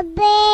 Abe.